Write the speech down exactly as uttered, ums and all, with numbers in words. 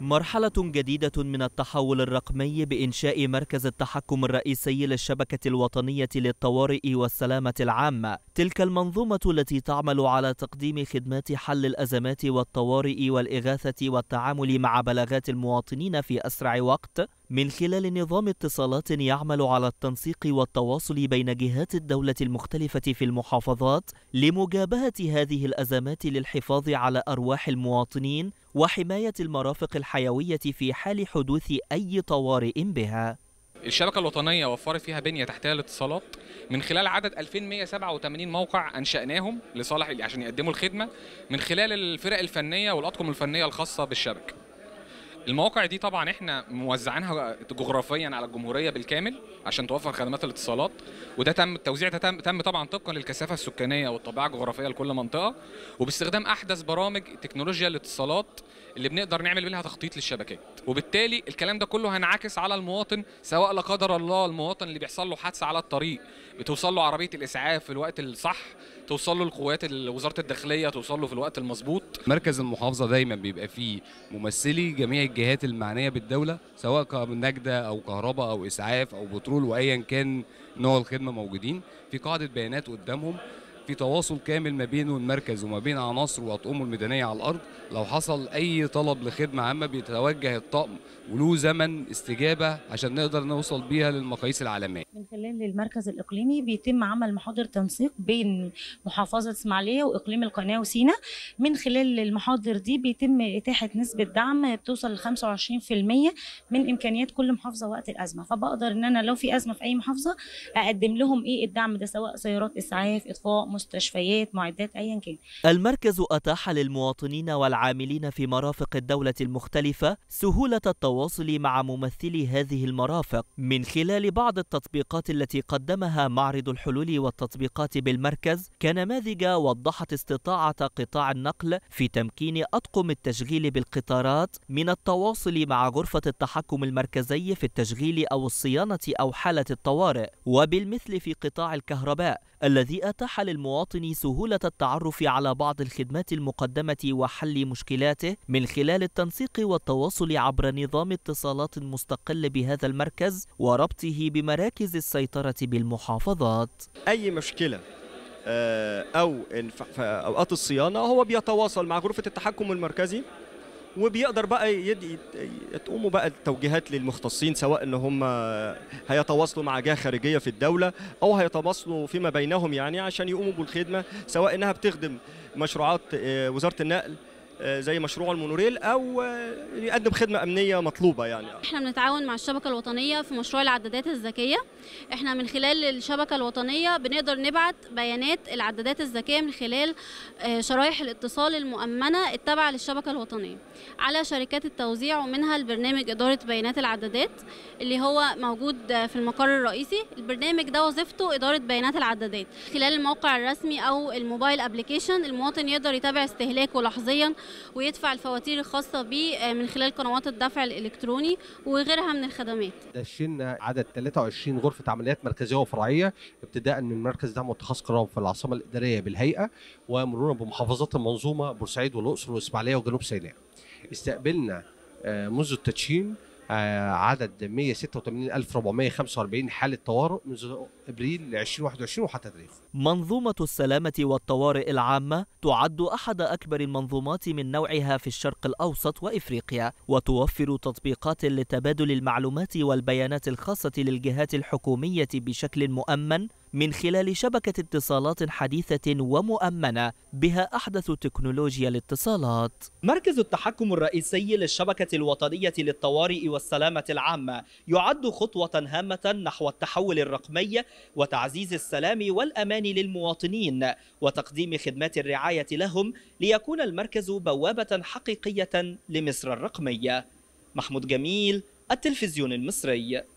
مرحلة جديدة من التحول الرقمي بإنشاء مركز التحكم الرئيسي للشبكة الوطنية للطوارئ والسلامة العامة. تلك المنظومة التي تعمل على تقديم خدمات حل الأزمات والطوارئ والإغاثة والتعامل مع بلاغات المواطنين في أسرع وقت من خلال نظام اتصالات يعمل على التنسيق والتواصل بين جهات الدولة المختلفة في المحافظات لمجابهة هذه الأزمات للحفاظ على أرواح المواطنين وحماية المرافق الحيوية في حال حدوث أي طوارئ بها. الشبكة الوطنية وفرت فيها بنية تحتية للاتصالات من خلال عدد ألفين ومئة وسبعة وثمانين موقع أنشأناهم لصالح عشان يقدموا الخدمة من خلال الفرق الفنية والأطقم الفنية الخاصة بالشبكة. المواقع دي طبعا احنا موزعينها جغرافيا على الجمهورية بالكامل عشان توفر خدمات الاتصالات، وده تم التوزيع ده تم, تم طبعا طبقا للكثافة السكانية والطبيعة الجغرافية لكل منطقة، وباستخدام أحدث برامج تكنولوجيا الاتصالات اللي بنقدر نعمل منها تخطيط للشبكات، وبالتالي الكلام ده كله هينعكس على المواطن، سواء لا قدر الله المواطن اللي بيحصل له حادثة على الطريق بتوصل له عربية الإسعاف في الوقت الصح، توصل له القوات وزارة الداخلية توصل له في الوقت المظبوط. مركز المحافظة دايما بيبقى فيه ممثلي جميع الجهات المعنيه بالدوله، سواء نجده او كهرباء او اسعاف او بترول وايا كان نوع الخدمه موجودين، في قاعده بيانات قدامهم، في تواصل كامل ما بينه المركز وما بين عناصر واطقمه الميدانيه على الارض. لو حصل اي طلب لخدمه عامه بيتوجه الطقم وله زمن استجابه عشان نقدر نوصل بيها للمقاييس العالميه. من خلال المركز الاقليمي بيتم عمل محاضر تنسيق بين محافظه اسماعيليه واقليم القناه وسيناء، من خلال المحاضر دي بيتم اتاحه نسبه دعم بتوصل ل خمسة وعشرين بالمئة من امكانيات كل محافظه وقت الازمه، فبقدر ان انا لو في ازمه في اي محافظه اقدم لهم ايه الدعم ده، سواء سيارات اسعاف، اطفاء، مستشفيات، معدات، أيا كان. المركز أتاح للمواطنين والعاملين في مرافق الدولة المختلفة سهولة التواصل مع ممثلي هذه المرافق من خلال بعض التطبيقات التي قدمها معرض الحلول والتطبيقات بالمركز كنماذج وضحت استطاعة قطاع النقل في تمكين أطقم التشغيل بالقطارات من التواصل مع غرفة التحكم المركزي في التشغيل أو الصيانة أو حالة الطوارئ، وبالمثل في قطاع الكهرباء الذي أتاح للمواطنين المواطن سهولة التعرف على بعض الخدمات المقدمة وحل مشكلاته من خلال التنسيق والتواصل عبر نظام اتصالات مستقل بهذا المركز وربطه بمراكز السيطرة بالمحافظات. أي مشكلة أو في أوقات الصيانة هو بيتواصل مع غرفة التحكم المركزي، وبيقدر بقى يقوموا بقى التوجيهات للمختصين، سواء ان هم هيتواصلوا مع جهه خارجيه في الدوله او هيتواصلوا فيما بينهم يعني عشان يقوموا بالخدمه، سواء انها بتخدم مشروعات وزاره النقل زي مشروع المونوريل او يقدم خدمه امنيه مطلوبه. يعني احنا بنتعاون مع الشبكه الوطنيه في مشروع العدادات الذكيه، احنا من خلال الشبكه الوطنيه بنقدر نبعت بيانات العدادات الذكيه من خلال شرايح الاتصال المؤمنه التابعه للشبكه الوطنيه على شركات التوزيع، ومنها البرنامج اداره بيانات العدادات اللي هو موجود في المقر الرئيسي. البرنامج ده وظيفته اداره بيانات العدادات، خلال الموقع الرسمي او الموبايل ابلكيشن المواطن يقدر يتابع استهلاكه لحظيا ويدفع الفواتير الخاصة بيه من خلال قنوات الدفع الإلكتروني وغيرها من الخدمات. دشنا عدد ثلاثة وعشرين غرفة عمليات مركزية وفرعية، ابتداء من مركز دعم واتخاذ قرار في العاصمة الإدارية بالهيئة، ومرورا بمحافظات المنظومة بورسعيد والأقصر وإسماعيلية وجنوب سيناء. استقبلنا منذ التدشين عدد مئة وستة وثمانين ألف وأربعمئة وخمسة وأربعين حالة طوارئ منذ ابريل ألفين وواحد وعشرين وحتى تاريخه. منظومة السلامة والطوارئ العامة تعد احد اكبر المنظومات من نوعها في الشرق الاوسط وافريقيا، وتوفر تطبيقات لتبادل المعلومات والبيانات الخاصة للجهات الحكومية بشكل مؤمن من خلال شبكة اتصالات حديثة ومؤمنة بها أحدث تكنولوجيا الاتصالات. مركز التحكم الرئيسي للشبكة الوطنية للطوارئ والسلامة العامة يعد خطوة هامة نحو التحول الرقمي وتعزيز السلام والأمان للمواطنين وتقديم خدمات الرعاية لهم، ليكون المركز بوابة حقيقية لمصر الرقمية. محمود جميل، التلفزيون المصري.